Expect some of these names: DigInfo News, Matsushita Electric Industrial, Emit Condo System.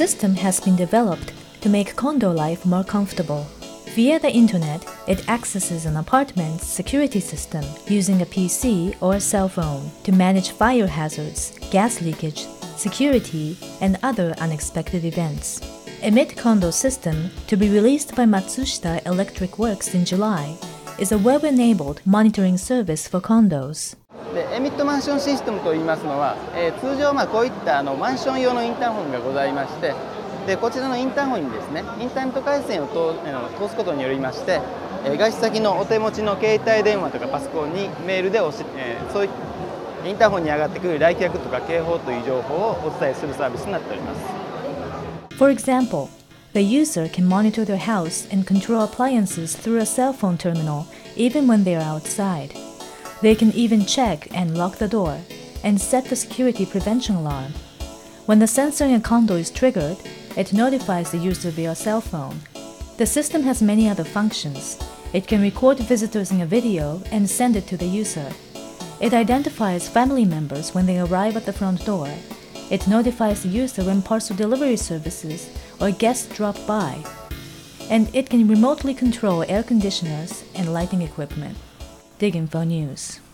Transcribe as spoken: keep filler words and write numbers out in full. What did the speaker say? system has been developed to make condo life more comfortable. Via the internet, it accesses an apartment's security system using a P C or a cell phone to manage fire hazards, gas leakage, security, and other unexpected events. Emit Condo System, to be released by Matsushita Electric Works in July, is a web-enabled monitoring service for condos. エミットマンションシステムといいますのは、えー、通常まあこういったあのマンション用のインターホンがございまして、でこちらのインターホンにですね、インターネット回線を通、あの、通すことによりまして、えー、外出先のお手持ちの携帯電話とかパソコンにメールでおし、えー、そういったインターホンに上がってくる来客とか警報という情報をお伝えするサービスになっております。For example, the user can monitor their house and control appliances through a cell phone terminal, even when they are outside. They can even check and lock the door, and set the security prevention alarm. When the sensor in a condo is triggered, it notifies the user via cell phone. The system has many other functions. It can record visitors in a video and send it to the user. It identifies family members when they arrive at the front door. It notifies the user when parcel delivery services or guests drop by. And it can remotely control air conditioners and lighting equipment. DigInfo News.